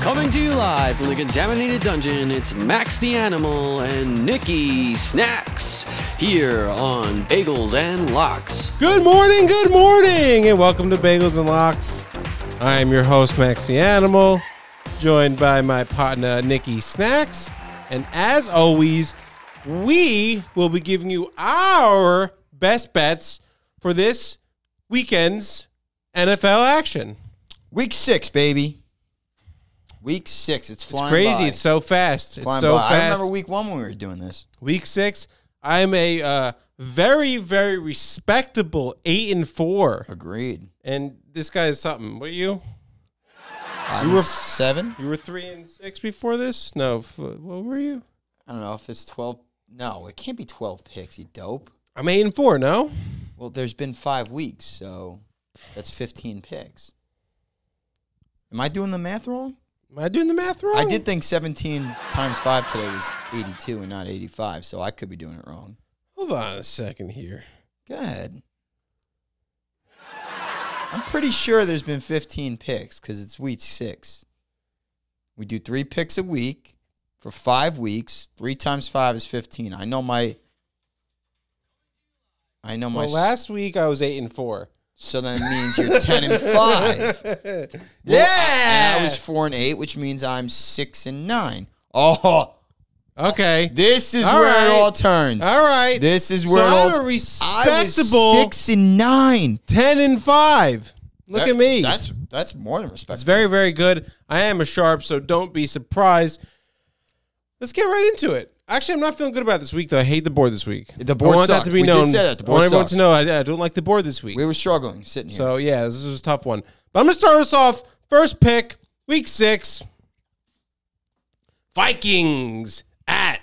Coming to you live from the Contaminated Dungeon, it's Max the Animal and Nikki Snacks here on Bagels and Locks. Good morning, and welcome to Bagels and Locks. I am your host, Max the Animal, joined by my partner, Nikki Snacks. And as always, we will be giving you our best bets for this weekend's NFL action. Week 6, baby. Week 6, it's flying. It's crazy. By. It's so fast. It's so by. Fast. I remember week 1 when we were doing this. Week 6, I'm a very, very respectable 8-4. Agreed. And this guy is something. What are you? You were 7. You were 3-6 before this? No. What were you? I don't know if it's 12. No, it can't be 12 picks. You dope. I'm 8-4. No. Well, there's been 5 weeks, so that's 15 picks. Am I doing the math wrong? Am I doing the math wrong? I did think 17 times 5 today was 82 and not 85, so I could be doing it wrong. Hold on a second here. Go ahead. I'm pretty sure there's been 15 picks because it's week 6. We do 3 picks a week for 5 weeks. 3 times 5 is 15. I know my... Well, last week I was 8-4. So that means you're 10-5. Well, yeah. And I was 4-8, which means I'm 6-9. Oh. Okay. This is all where right. It all turns. All right. This is where so it all turns. Respectable. I was 6-9. 10-5. Look at me. That's more than respectable. It's very, very good. I am a sharp, so don't be surprised. Let's get right into it. Actually, I'm not feeling good about this week, though. I hate the board this week. The board sucks. I want that to be known. We did say that. The board sucks. I want everyone to know I don't like the board this week. We were struggling sitting here. So, yeah, this was a tough one. But I'm going to start us off. First pick, week 6. Vikings at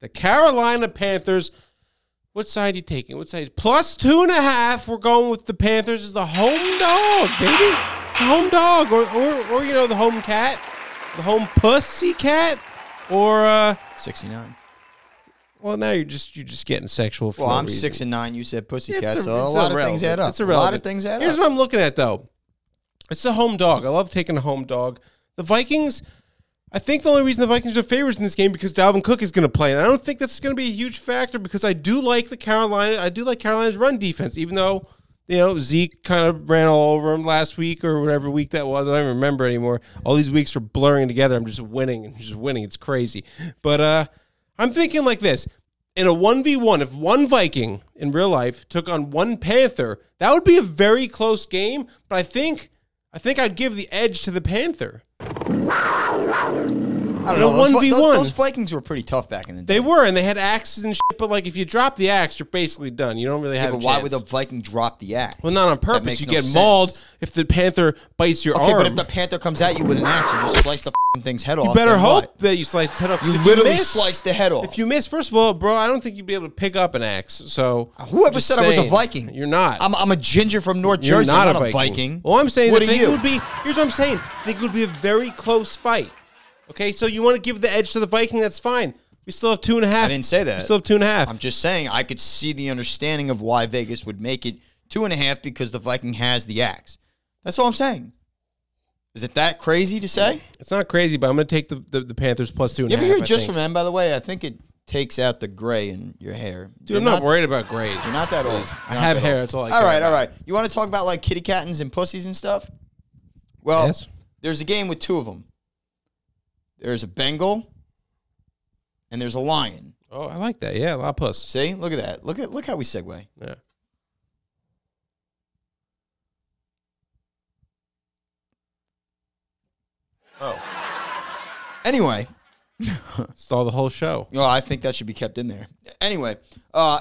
the Carolina Panthers. What side are you taking? What side? Plus 2.5. We're going with the Panthers as the home dog, baby. It's a home dog. Or you know, the home cat. The home pussy cat. Or 69. Well, now you're just getting sexual. For well, no I'm reason. 6-9. You said pussycat, so a lot of things add up. It's a lot of things add up. Here's what I'm looking at, though. It's a home dog. I love taking a home dog. The Vikings. I think the only reason the Vikings are favorites in this game because Dalvin Cook is going to play, and I don't think that's going to be a huge factor because I do like Carolina's run defense, even though you know Zeke kind of ran all over him last week or whatever week that was. I don't even remember anymore. All these weeks are blurring together. I'm just winning and just winning. It's crazy, but I'm thinking like this. In a 1v1, if one Viking in real life took on one Panther, that would be a very close game, but I think I'd give the edge to the Panther. I don't know. 1v1. Those Vikings were pretty tough back in the day. They were, and they had axes and shit, but like if you drop the axe, you're basically done. You don't really have a chance. Why would the Viking drop the axe? Well, not on purpose. You get mauled if the Panther bites your arm. Okay, but if the Panther comes at you with an axe, you just slice the thing's head off. You better hope that you slice the head off. You literally slice the head off. If you miss, first of all, bro, I don't think you'd be able to pick up an axe. So whoever said I was a Viking, you're not. I'm a ginger from North Jersey. You're not a Viking. Well, I'm saying the thing would be. Here's what I'm saying. I think it would be a very close fight. Okay, so you want to give the edge to the Viking? That's fine. We still have 2.5. I didn't say that. We still have 2.5. I'm just saying I could see the understanding of why Vegas would make it 2.5 because the Viking has the axe. That's all I'm saying. Is it that crazy to say? It's not crazy, but I'm going to take the Panthers plus 2.5. If you're just from them, by the way, I think it takes out the gray in your hair. Dude, I'm not worried about grays. You're not that old. I have hair. That's all I care about. All right, all right. You want to talk about like kitty cattens and pussies and stuff? Well, yes. There's a game with two of them. There's a Bengal, and there's a lion. Oh, I like that. Yeah, Lapus. See, look at that. Look how we segue. Yeah. Oh. Anyway, stall the whole show. Oh, I think that should be kept in there. Anyway,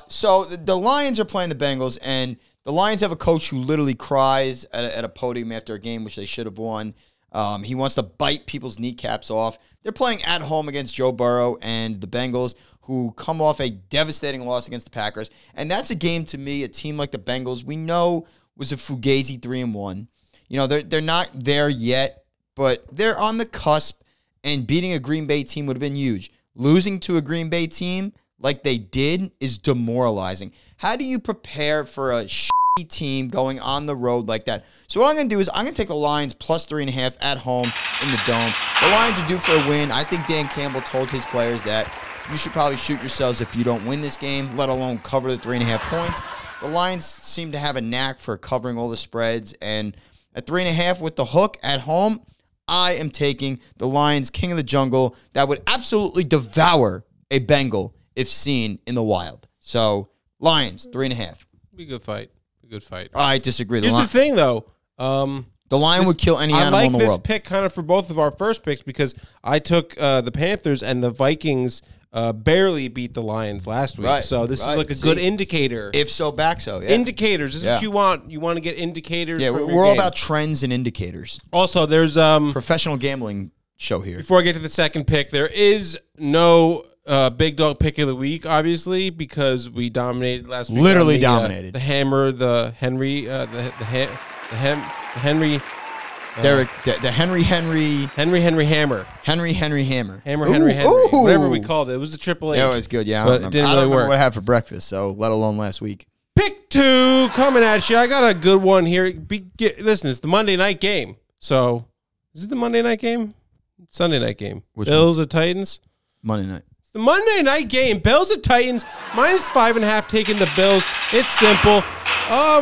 so the Lions are playing the Bengals, and the Lions have a coach who literally cries at a podium after a game, which they should have won. He wants to bite people's kneecaps off. They're playing at home against Joe Burrow and the Bengals, who come off a devastating loss against the Packers. And that's a game, to me, a team like the Bengals, we know was a fugazi 3-1. You know, they're not there yet, but they're on the cusp, and beating a Green Bay team would have been huge. Losing to a Green Bay team like they did is demoralizing. How do you prepare for a team going on the road like that. So what I'm going to do is I'm going to take the Lions plus 3.5 at home in the Dome. The Lions are due for a win. I think Dan Campbell told his players that you should probably shoot yourselves if you don't win this game, let alone cover the 3.5 points. The Lions seem to have a knack for covering all the spreads, and at 3.5 with the hook at home, I am taking the Lions, king of the jungle, that would absolutely devour a Bengal if seen in the wild. So, Lions, 3.5. Be a good fight. Good fight. I disagree. Here's the thing, though. The lion would kill any animal in the world. I like this pick kind of for both of our first picks because I took the Panthers and the Vikings barely beat the Lions last week. Right, so this is like a good indicator. If so, back so. Yeah. Indicators. This is what you want. You want to get indicators. Yeah, we're all about trends and indicators. Also, there's professional gambling show here. Before I get to the second pick, there is no big dog pick of the week, obviously, because we dominated last week. Literally dominated. The Hammer, the Henry, Henry Hammer. Whatever we called it. It was the Triple H. Yeah, it was good. Yeah, but it didn't really work. I had for breakfast, so let alone last week. Pick two coming at you. I got a good one here. Listen, it's the Monday night game. So, is it the Monday night game? Sunday night game. Bills and Titans. Monday night. It's the Monday night game. Bills at Titans. -5.5 taking the Bills. It's simple.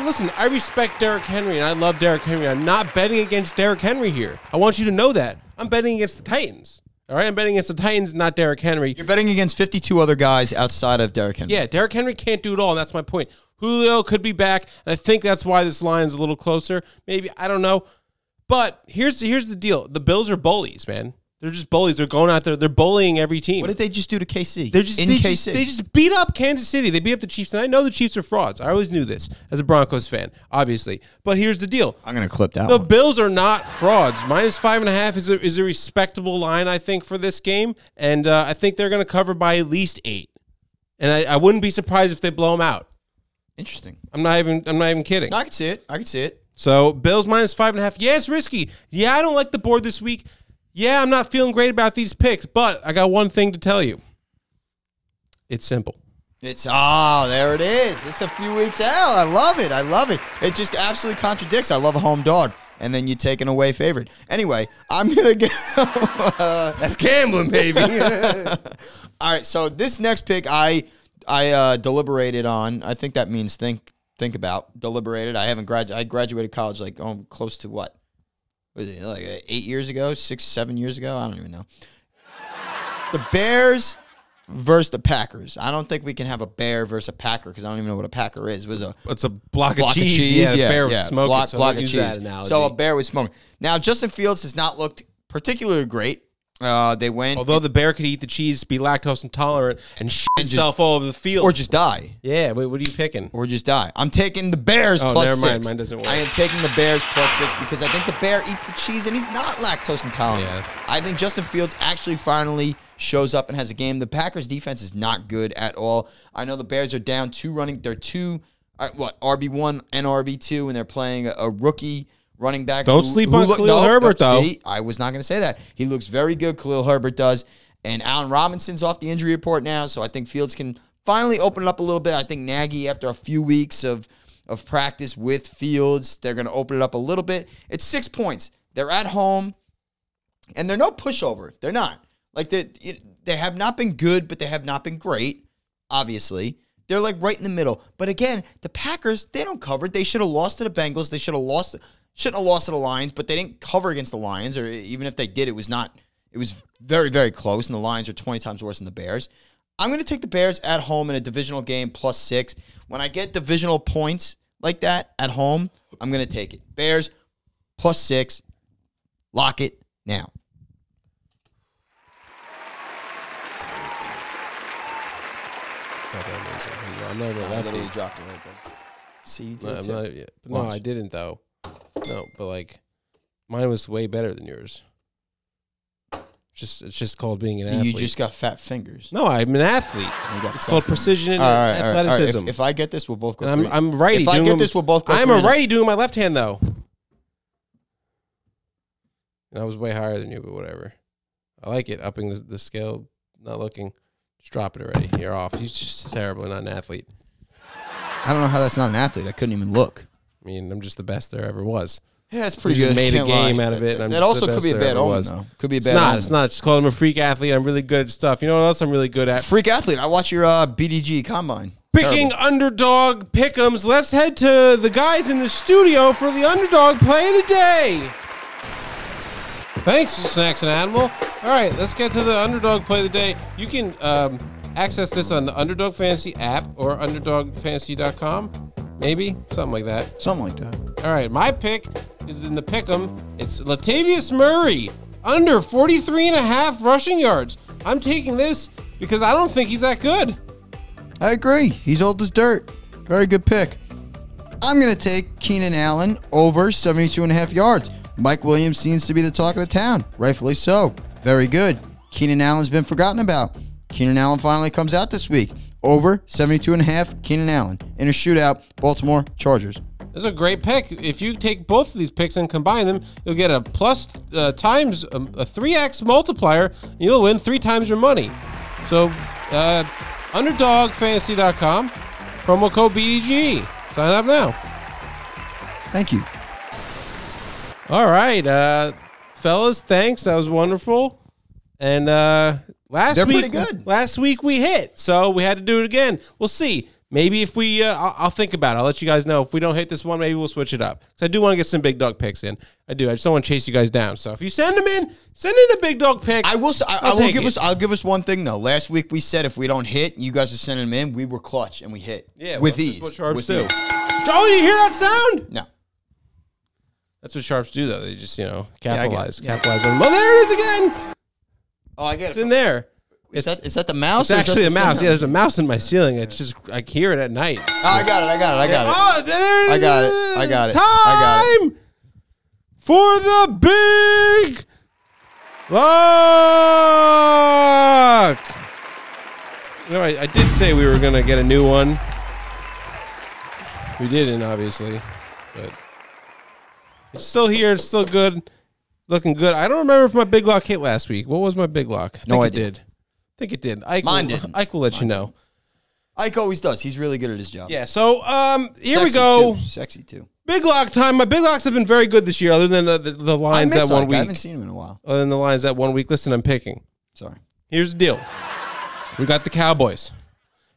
Listen, I respect Derrick Henry, and I love Derrick Henry. I'm not betting against Derrick Henry here. I want you to know that. I'm betting against the Titans. All right? I'm betting against the Titans, not Derrick Henry. You're betting against 52 other guys outside of Derrick Henry. Yeah, Derrick Henry can't do it all, and that's my point. Julio could be back, and I think that's why this line's a little closer. Maybe. I don't know. But here's the deal. The Bills are bullies, man. They're just bullies. They're going out there. They're bullying every team. What did they just do to KC? They just beat up Kansas City. They beat up the Chiefs. And I know the Chiefs are frauds. I always knew this as a Broncos fan, obviously. But here's the deal. I'm going to clip that. The Bills are not frauds. -5.5 is a respectable line, I think, for this game. And I think they're going to cover by at least 8. And I wouldn't be surprised if they blow them out. Interesting. I'm not even kidding. No, I can see it. I can see it. So Bills -5.5. Yeah, it's risky. Yeah, I don't like the board this week. Yeah, I'm not feeling great about these picks, but I got one thing to tell you. It's simple. There it is. It's a few weeks out. I love it. I love it. It just absolutely contradicts. I love a home dog, and then you take an away favorite. Anyway, I'm going to get... that's gambling, baby. All right, so this next pick I deliberated on. I think that means think about. Deliberated. I graduated college like close to what? Was it like 8 years ago, 6, 7 years ago? I don't even know. The Bears versus the Packers. I don't think we can have a bear versus a Packer because I don't even know what a Packer is. It's a block of cheese. Yeah, a bear with smoke. So a bear with smoke. Now, Justin Fields has not looked particularly great. Although the bear could eat the cheese, be lactose intolerant, and shit himself all over the field. Or just die. Yeah, wait, what are you picking? Or just die. I'm taking the Bears plus 6. Never mind, mine doesn't work. I am taking the Bears plus 6 because I think the bear eats the cheese and he's not lactose intolerant. Yeah. I think Justin Fields actually finally shows up and has a game. The Packers' defense is not good at all. I know the Bears are down two running. They're RB1 and RB2, and they're playing a rookie running back. Don't sleep on Khalil Herbert, though. See, I was not going to say that. He looks very good, Khalil Herbert does. And Allen Robinson's off the injury report now, so I think Fields can finally open it up a little bit. I think Nagy, after a few weeks of practice with Fields, they're going to open it up a little bit. It's 6 points. They're at home, and they're no pushover. They're not. Like, they have not been good, but they have not been great, obviously. They're, like, right in the middle. But, again, the Packers, they don't cover. They should have lost to the Bengals. They should have lost – shouldn't have lost to the Lions, but they didn't cover against the Lions, or even if they did, it was very, very close, and the Lions are 20 times worse than the Bears. I'm going to take the Bears at home in a divisional game plus 6. When I get divisional points like that at home, I'm going to take it. Bears plus 6. Lock it now. I'm not even left. You dropped it right there. See, you did too. No, I didn't, though. No, but like, mine was way better than yours. It's just called being an athlete. You just got fat fingers. No, I'm an athlete. It's called precision and athleticism. If I get this, we'll both go. I'm righty. If I get this, we'll both go. I'm a righty doing my left hand though. And I was way higher than you, but whatever. I like it. Upping the scale. Not looking. Just drop it already. You're off. He's just terrible. Not an athlete. I don't know how that's not an athlete. I couldn't even look. I mean, I'm just the best there ever was. Yeah, that's pretty good. Made a game out of it. That also could be a bad omen, though. Could be a bad omen. It's not. Just call him a freak athlete. I'm really good at stuff. You know what else I'm really good at? Freak athlete. I watch your BDG combine. Picking underdog pick'ems. Let's head to the guys in the studio for the underdog play of the day. Thanks, Snacks and Animal. All right, let's get to the underdog play of the day. You can access this on the Underdog Fantasy app or underdogfantasy.com. Maybe? Something like that. Something like that. All right, my pick is in the pick'em. It's Latavius Murray, under 43.5 rushing yards. I'm taking this because I don't think he's that good. I agree. He's old as dirt. Very good pick. I'm going to take Keenan Allen over 72.5 yards. Mike Williams seems to be the talk of the town. Rightfully so. Very good. Keenan Allen's been forgotten about. Keenan Allen finally comes out this week. Over 72.5, Keenan Allen. In a shootout, Baltimore Chargers. That's a great pick. If you take both of these picks and combine them, you'll get a plus times a 3x multiplier, and you'll win 3 times your money. So, underdogfantasy.com, promo code BDG. Sign up now. Thank you. All right, fellas, thanks. That was wonderful. And last week we hit, so we had to do it again. We'll see. Maybe if we, I'll think about it. I'll let you guys know. If we don't hit this one, maybe we'll switch it up. Because I do want to get some big dog picks in. I do. I just don't want to chase you guys down. So if you send them in, send in a big dog pick. I'll give us one thing though. Last week we said if we don't hit, you guys are sending them in. We were clutch and we hit. Yeah, with ease. That's what sharps do. Oh, you hear that sound? No. That's what sharps do though. They just capitalize, capitalize on. Oh, there it is again. Oh, I get it. It's in there. Is that the mouse? It's actually a mouse. Yeah, there's a mouse in my ceiling. It's just, I hear it at night. So. Oh, I got it. Oh, there it is. I got it. Time for the big lock. You know, I did say we were going to get a new one. We didn't, obviously. But it's still here. It's still good. Looking good. I don't remember if my big lock hit last week. What was my big lock? I think it did. Ike will let you know. Ike always does. He's really good at his job. Yeah, so here we go. Sexy, too. Big lock time. My big locks have been very good this year, other than the lines that one week. I haven't seen him in a while. Other than the lines that one week. Listen, I'm picking. Sorry. Here's the deal. We got the Cowboys.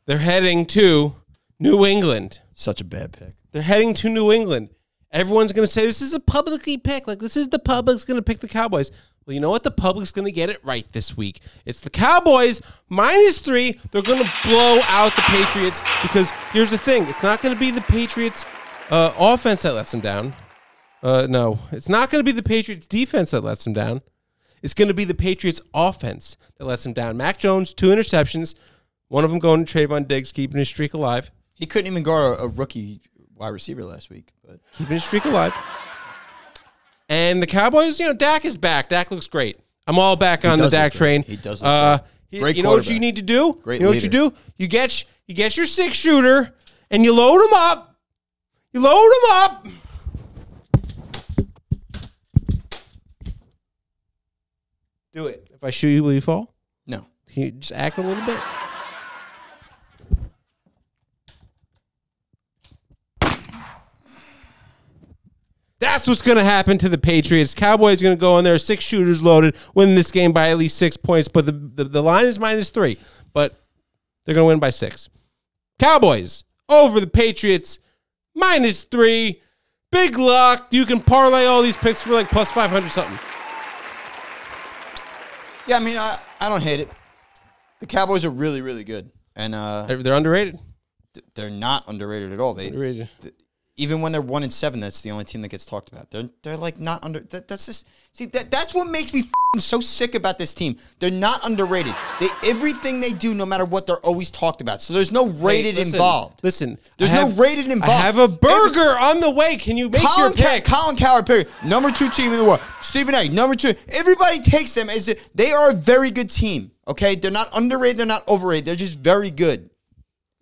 They're heading to New England. Such a bad pick. They're heading to New England. Everyone's going to say, this is a publicly pick. Like, this is the public's going to pick the Cowboys. Well, you know what? The public's going to get it right this week. It's the Cowboys -3. They're going to blow out the Patriots because here's the thing. It's not going to be the Patriots offense that lets them down. No, it's not going to be the Patriots defense that lets them down. It's going to be the Patriots offense that lets them down. Mac Jones, 2 interceptions. One of them going to Trayvon Diggs, keeping his streak alive. He couldn't even guard a rookie wide receiver last week, but keeping his streak alive. And the Cowboys, Dak is back. Dak looks great. I'm all back on the Dak train. He does. You know what you need to do? Great. You know what you do? You get your 6-shooter and you load him up. You load him up. Do it. If I shoot you, will you fall? No. Can you just act a little bit? That's what's going to happen to the Patriots. Cowboys going to go in there, 6 shooters loaded, win this game by at least 6 points. But the line is -3, but they're going to win by 6. Cowboys over the Patriots, -3. Big luck. You can parlay all these picks for like plus 500 something. Yeah, I mean, I don't hate it. The Cowboys are really, really good. And they're underrated. They're not underrated at all. They underrated. Even when they're 1-7, that's the only team that gets talked about. They're like not under. That's just see that's what makes me so sick about this team. They're not underrated. Everything they do, no matter what, they're always talked about. So there's no rated involved. Listen, there's no rated involved. I have a burger on the way. Can you make your pick? Colin Coward, period. #2 team in the world. Stephen A. #2. Everybody takes them as they are a very good team. Okay, they're not underrated. They're not overrated. They're just very good.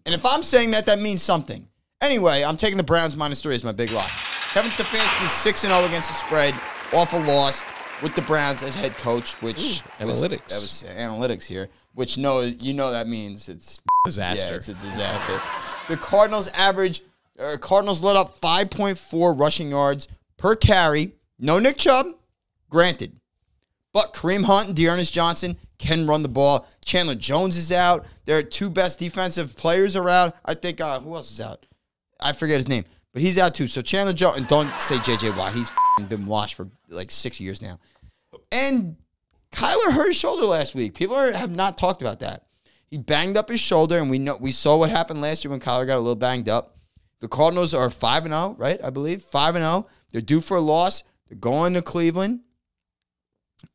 And if I'm saying that, that means something. Anyway, I'm taking the Browns -3 as my big lock. Kevin Stefanski 6-0 against the spread, off a loss with the Browns as head coach, which that means it's a disaster. Yeah, it's a disaster. The Cardinals average Cardinals let up 5.4 rushing yards per carry. No Nick Chubb, granted. But Kareem Hunt and Dearness Johnson can run the ball. Chandler Jones is out. Their two best defensive players are out. I think, who else is out? I forget his name. But he's out too. So Chandler Jones, and don't say J.J. Watt. He's been washed for like 6 years now. And Kyler hurt his shoulder last week. People have not talked about that. He banged up his shoulder, and we saw what happened last year when Kyler got a little banged up. The Cardinals are 5-0, right? I believe 5-0. They're due for a loss. They're going to Cleveland.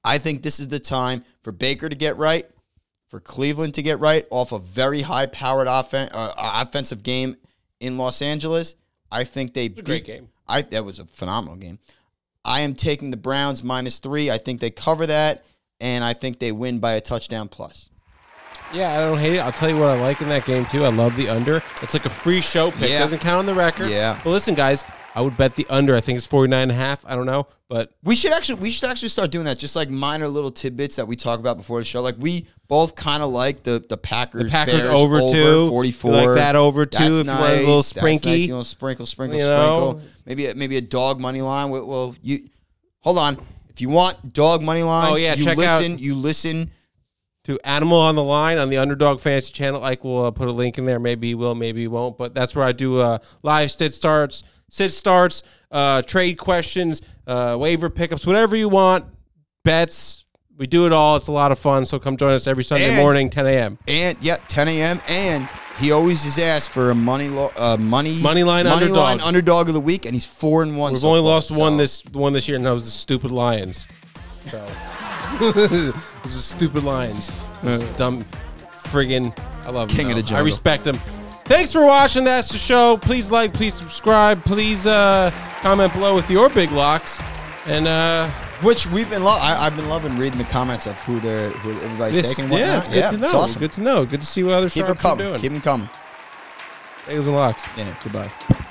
I think this is the time for Baker to get right, for Cleveland to get right off a very high-powered offensive game in Los Angeles. I think they beat. Great game. That was a phenomenal game. I am taking the Browns -3. I think they cover that, and I think they win by a touchdown plus. Yeah, I don't hate it. I'll tell you what I like in that game, too. I love the under. It's like a free show pick. Yeah. Doesn't count on the record. Yeah. But listen, guys, I would bet the under. I think it's 49.5. I don't know, but we should actually start doing that. Just like minor little tidbits that we talk about before the show. Like we both kind of like the Packers. The Packers Bears over 44. You like that over 2. That's if nice. You want a little sprinkle, nice. You want sprinkle. Maybe a dog money line. Well, you hold on. If you want dog money lines, you listen to Animal on the Line on the Underdog Fantasy channel. Like we'll put a link in there. Maybe he will, maybe he won't. But that's where I do live sit starts, trade questions, waiver pickups, whatever you want, bets. We do it all. It's a lot of fun. So come join us every Sunday morning, 10 a.m. And yeah, 10 a.m. And he always is asked for a money line underdog of the week, and he's 4-1. We've only lost one this year, and that was the stupid Lions. So. This is stupid Lions. Dumb friggin'. I love him. King of the jungle. I respect him. Thanks for watching. That's the show. Please like, please subscribe, please comment below with your big locks. And which we've been I've been loving reading the comments of who everybody's taking. And yeah, it's good to know. It's awesome. Good to know. Good to see what other stars are doing. Keep them coming. Bagels and Locks. Yeah, goodbye.